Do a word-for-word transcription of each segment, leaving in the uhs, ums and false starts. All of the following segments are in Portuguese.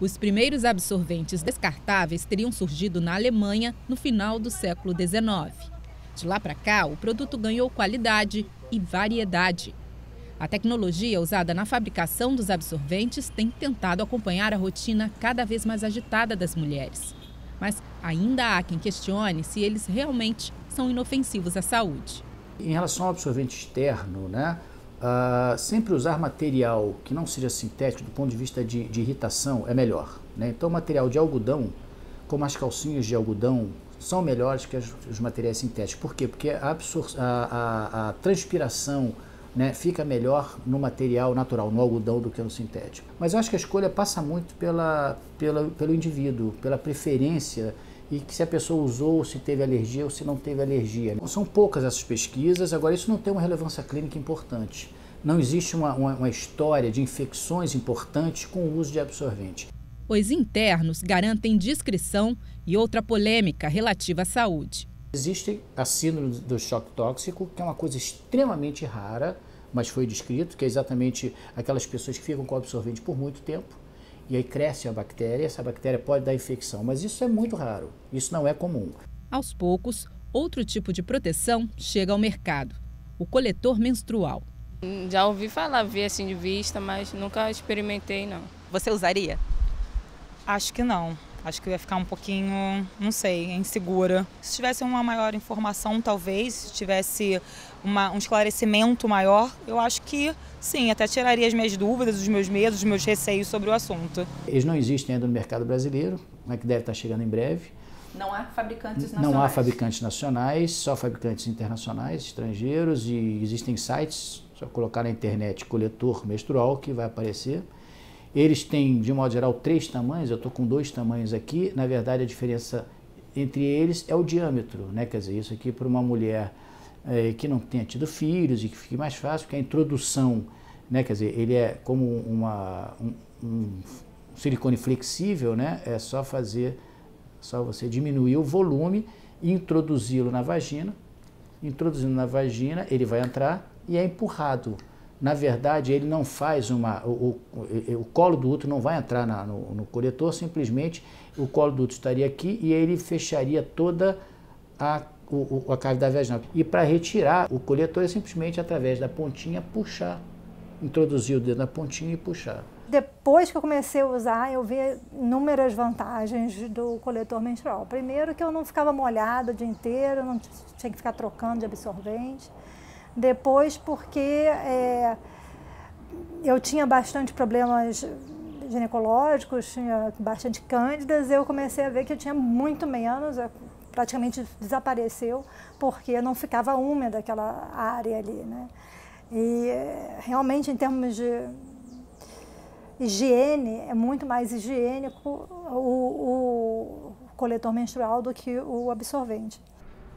Os primeiros absorventes descartáveis teriam surgido na Alemanha no final do século dezenove. De lá para cá, o produto ganhou qualidade e variedade. A tecnologia usada na fabricação dos absorventes tem tentado acompanhar a rotina cada vez mais agitada das mulheres. Mas ainda há quem questione se eles realmente são inofensivos à saúde. Em relação ao absorvente externo, né, uh, sempre usar material que não seja sintético do ponto de vista de, de irritação é melhor, né? Então, material de algodão, como as calcinhas de algodão, são melhores que as, os materiais sintéticos. Por quê? Porque a, a, a transpiração, né, fica melhor no material natural, no algodão, do que no sintético. Mas eu acho que a escolha passa muito pela, pela, pelo indivíduo, pela preferência, e que se a pessoa usou, se teve alergia ou se não teve alergia. São poucas essas pesquisas, agora isso não tem uma relevância clínica importante. Não existe uma, uma, uma história de infecções importantes com o uso de absorvente. Os internos garantem discrição e outra polêmica relativa à saúde. Existe a síndrome do choque tóxico, que é uma coisa extremamente rara, mas foi descrito, que é exatamente aquelas pessoas que ficam com o absorvente por muito tempo, e aí cresce a bactéria, essa bactéria pode dar infecção, mas isso é muito raro, isso não é comum. Aos poucos, outro tipo de proteção chega ao mercado, o coletor menstrual. Já ouvi falar, vi assim de vista, mas nunca experimentei, não. Você usaria? Acho que não. Acho que ia ficar um pouquinho, não sei, insegura. Se tivesse uma maior informação, talvez, se tivesse uma, um esclarecimento maior, eu acho que sim, até tiraria as minhas dúvidas, os meus medos, os meus receios sobre o assunto. Eles não existem ainda no mercado brasileiro, né, que deve estar chegando em breve. Não há fabricantes nacionais? Não há fabricantes nacionais, só fabricantes internacionais, estrangeiros, e existem sites, só colocar na internet coletor menstrual que vai aparecer. Eles têm, de modo geral, três tamanhos, eu estou com dois tamanhos aqui. Na verdade, a diferença entre eles é o diâmetro, né? Quer dizer, isso aqui para uma mulher é, que não tenha tido filhos e que fique mais fácil, porque a introdução, né? Quer dizer, ele é como uma, um, um silicone flexível, né? É só fazer, só você diminuir o volume e introduzi-lo na vagina. Introduzindo na vagina, ele vai entrar e é empurrado. Na verdade, ele não faz uma... O, o, o colo do útero não vai entrar na, no, no coletor, simplesmente o colo do útero estaria aqui e ele fecharia toda a, o, a cavidade vaginal. E para retirar o coletor é simplesmente através da pontinha puxar, introduzir o dedo na pontinha e puxar. Depois que eu comecei a usar, eu vi inúmeras vantagens do coletor menstrual. Primeiro que eu não ficava molhada o dia inteiro, não tinha que ficar trocando de absorvente. Depois, porque é, eu tinha bastante problemas ginecológicos, tinha bastante cândidas, eu comecei a ver que eu tinha muito menos, praticamente desapareceu, porque não ficava úmida aquela área ali, né? E realmente, em termos de higiene, é muito mais higiênico o, o coletor menstrual do que o absorvente.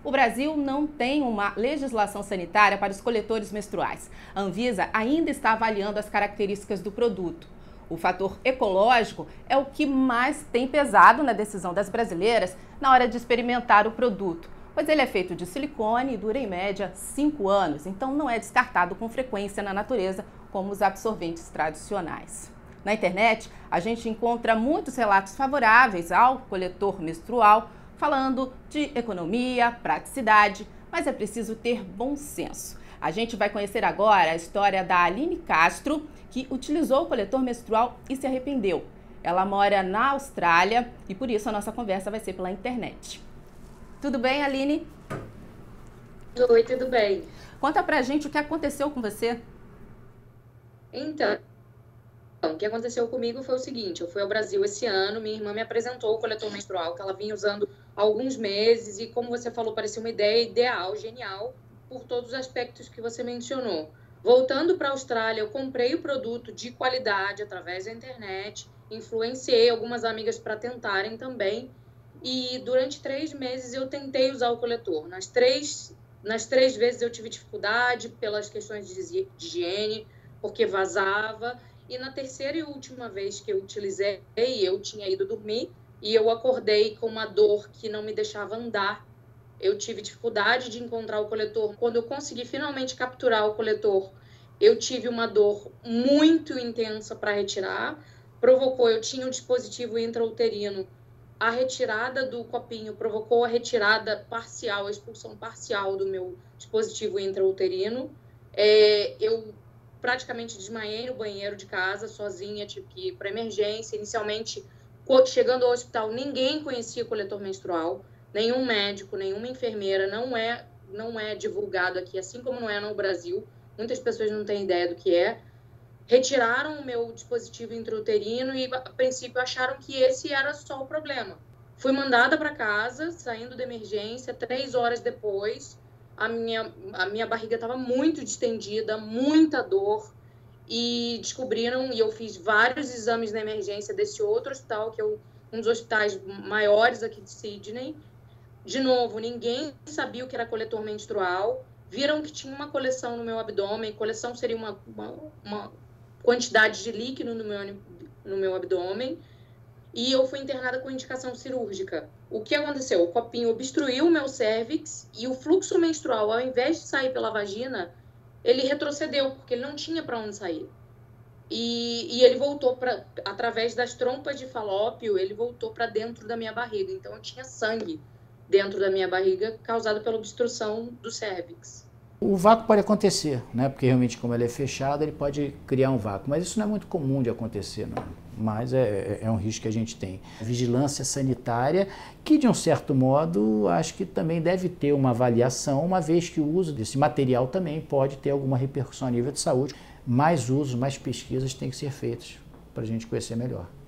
O Brasil não tem uma legislação sanitária para os coletores menstruais. A Anvisa ainda está avaliando as características do produto. O fator ecológico é o que mais tem pesado na decisão das brasileiras na hora de experimentar o produto, pois ele é feito de silicone e dura em média cinco anos, então não é descartado com frequência na natureza como os absorventes tradicionais. Na internet, a gente encontra muitos relatos favoráveis ao coletor menstrual, falando de economia, praticidade, mas é preciso ter bom senso. A gente vai conhecer agora a história da Aline Castro, que utilizou o coletor menstrual e se arrependeu. Ela mora na Austrália e por isso a nossa conversa vai ser pela internet. Tudo bem, Aline? Oi, tudo bem. Conta pra gente o que aconteceu com você. Então... Então, o que aconteceu comigo foi o seguinte, eu fui ao Brasil esse ano, minha irmã me apresentou o coletor menstrual, que ela vinha usando há alguns meses, e como você falou, parecia uma ideia ideal, genial, por todos os aspectos que você mencionou. Voltando para a Austrália, eu comprei o produto de qualidade através da internet, influenciei algumas amigas para tentarem também, e durante três meses eu tentei usar o coletor. Nas três, nas três vezes eu tive dificuldade pelas questões de higiene, porque vazava. E na terceira e última vez que eu utilizei, eu tinha ido dormir e eu acordei com uma dor que não me deixava andar. Eu tive dificuldade de encontrar o coletor. Quando eu consegui finalmente capturar o coletor, eu tive uma dor muito intensa para retirar, provocou, eu tinha um dispositivo intrauterino, a retirada do copinho provocou a retirada parcial, a expulsão parcial do meu dispositivo intrauterino. É, eu praticamente desmaiei no banheiro de casa, sozinha, tive que ir para emergência. Inicialmente, chegando ao hospital, ninguém conhecia coletor menstrual, nenhum médico, nenhuma enfermeira, não é, não é divulgado aqui, assim como não é no Brasil. Muitas pessoas não têm ideia do que é. Retiraram o meu dispositivo intrauterino e, a princípio, acharam que esse era só o problema. Fui mandada para casa, saindo da emergência, três horas depois. A minha, a minha barriga estava muito distendida, muita dor. E descobriram, e eu fiz vários exames na emergência desse outro hospital, que é um dos hospitais maiores aqui de Sydney. De novo, ninguém sabia o que era coletor menstrual. Viram que tinha uma coleção no meu abdômen. Coleção seria uma, uma, uma quantidade de líquido no meu, no meu abdômen. E eu fui internada com indicação cirúrgica. O que aconteceu? O copinho obstruiu o meu cérvix e o fluxo menstrual, ao invés de sair pela vagina, ele retrocedeu, porque ele não tinha para onde sair. E, e ele voltou, pra, através das trompas de falópio, ele voltou para dentro da minha barriga. Então, eu tinha sangue dentro da minha barriga, causado pela obstrução do cérvix. O vácuo pode acontecer, né? Porque realmente, como ele é fechado, ele pode criar um vácuo. Mas isso não é muito comum de acontecer, não. Mas é, é um risco que a gente tem. Vigilância sanitária, que de um certo modo, acho que também deve ter uma avaliação, uma vez que o uso desse material também pode ter alguma repercussão a nível de saúde. Mais usos, mais pesquisas têm que ser feitos para a gente conhecer melhor.